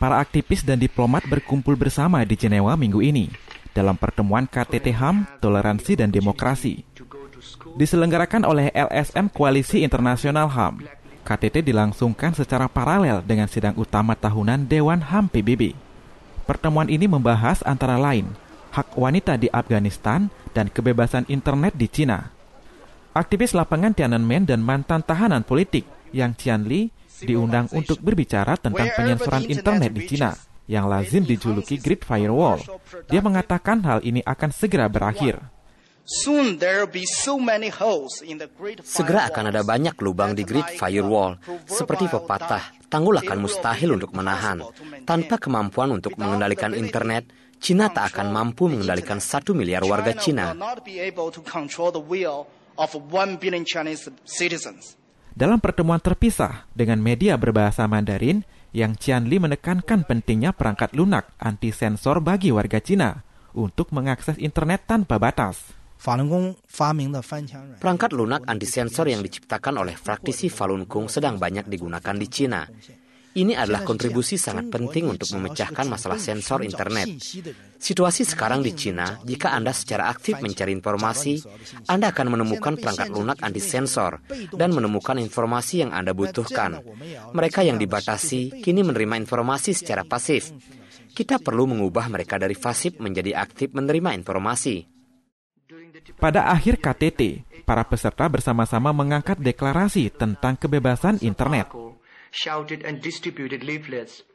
para aktivis dan diplomat berkumpul bersama di Jenewa minggu ini dalam pertemuan KTT HAM, Toleransi dan Demokrasi. Diselenggarakan oleh LSM Koalisi Internasional HAM, KTT dilangsungkan secara paralel dengan sidang utama tahunan Dewan HAM PBB. Pertemuan ini membahas antara lain hak wanita di Afghanistan dan kebebasan internet di Cina. Aktivis lapangan Tiananmen dan mantan tahanan politik Yang Jianli diundang untuk berbicara tentang penyensoran internet di Cina yang lazim dijuluki Great Firewall. Dia mengatakan hal ini akan segera berakhir. Segera akan ada banyak lubang di Great Firewall, seperti pepatah, tanggul akan mustahil untuk menahan. Tanpa kemampuan untuk mengendalikan internet, Cina tak akan mampu mengendalikan 1 miliar warga Cina. Dalam pertemuan terpisah dengan media berbahasa Mandarin, Yang Jianli menekankan pentingnya perangkat lunak anti-sensor bagi warga Cina untuk mengakses internet tanpa batas. Perangkat lunak anti-sensor yang diciptakan oleh praktisi Falun Gong sedang banyak digunakan di Cina. Ini adalah kontribusi sangat penting untuk memecahkan masalah sensor internet. Situasi sekarang di Cina, jika Anda secara aktif mencari informasi, Anda akan menemukan perangkat lunak anti-sensor dan menemukan informasi yang Anda butuhkan. Mereka yang dibatasi kini menerima informasi secara pasif. Kita perlu mengubah mereka dari pasif menjadi aktif menerima informasi. Pada akhir KTT, para peserta bersama-sama mengangkat deklarasi tentang kebebasan internet. Shouted and distributed leaflets